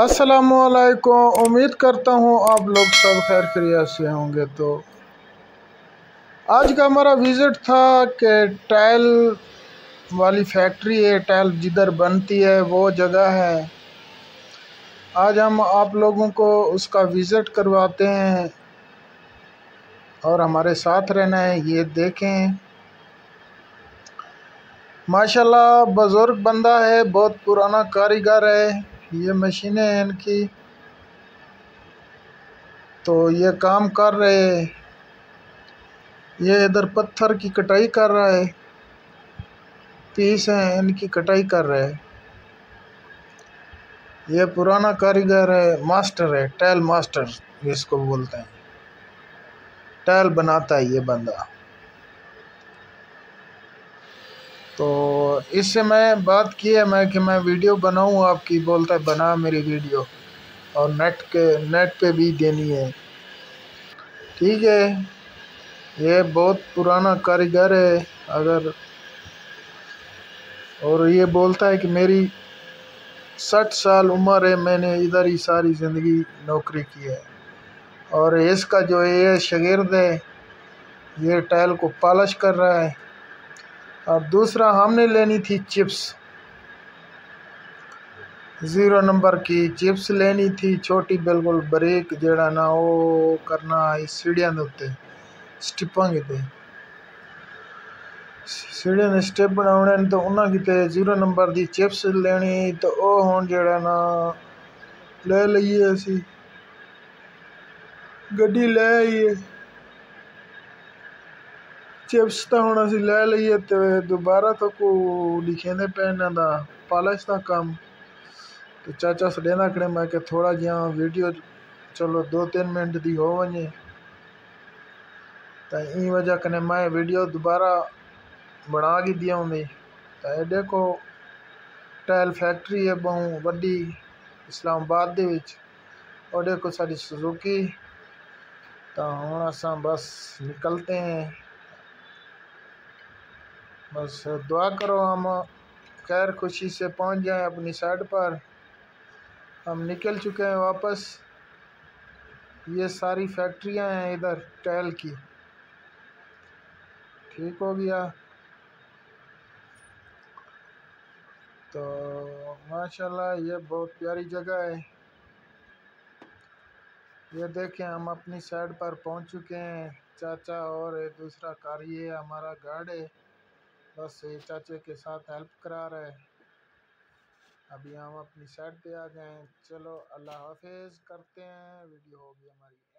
अस्सलामुअलैकुम। उम्मीद करता हूँ आप लोग सब खैर खैरियत से होंगे। तो आज का हमारा विज़िट था कि टाइल वाली फैक्ट्री है, टाइल जिधर बनती है वो जगह है। आज हम आप लोगों को उसका विज़िट करवाते हैं और हमारे साथ रहना है। ये देखें माशाल्लाह बुज़ुर्ग बंदा है, बहुत पुराना कारीगर है। ये मशीनें हैं इनकी, तो ये काम कर रहे हैं। ये इधर पत्थर की कटाई कर रहा है, पीस हैं इनकी कटाई कर रहे हैं। ये पुराना कारीगर है, मास्टर है, टाइल मास्टर जिसको बोलते हैं। टाइल बनाता है ये बंदा। तो इससे मैं बात की है मैं वीडियो बनाऊँ आपकी, बोलता है बना मेरी वीडियो और नेट पे भी देनी है। ठीक है, ये बहुत पुराना कारीगर है अगर, और ये बोलता है कि मेरी 60 साल उम्र है, मैंने इधर ही सारी ज़िंदगी नौकरी की है। और इसका जो ये शागिर्द है ये टाइल को पॉलिश कर रहा है। और दूसरा हमने लेनी थी चिप्स, 0 नंबर की चिप्स लेनी थी, छोटी बिल्कुल बरीक जड़ा ना वो करना सीढ़ियां उत्ते स्टिपांगे ते सीढ़ियां ने स्टेप बनाने तो उन्होंने कितने 0 नंबर की चिप्स लेनी। तो वो हम जड़ा ना ले लीए, असी गड्डी ले आइए। चिप्स तो हम असी ले लीए, तो दोबारा तो को लिखेंदे पे इन्हों का पालिश का काम। तो चाचा सड़ेना खड़े, मैं कि थोड़ा जहा वीडियो चलो 2-3 मिनट की हो वे, तो इन वजह कने मैं वीडियो दोबारा बना के दियाँगी। तो ये देखो टाइल फैक्ट्री है बहुत बड़ी इस्लामाबाद दे विच। और देखो साड़ी सुजुकी। तो हम अस बस निकलते हैं, बस दुआ करो हम खैर खुशी से पहुंच जाएं अपनी साइड पर। हम निकल चुके हैं वापस। ये सारी फैक्ट्रियां हैं इधर टाइल की। ठीक हो गया, तो माशाल्लाह ये बहुत प्यारी जगह है। ये देखें हम अपनी साइड पर पहुंच चुके हैं। चाचा और दूसरा कार्य हमारा गार्ड है, बस ये चाचे के साथ हेल्प करा रहे हैं। अभी हम अपनी साइड पे आ गए हैं। चलो अल्लाह हाफिज़ करते हैं, वीडियो होगी हमारी।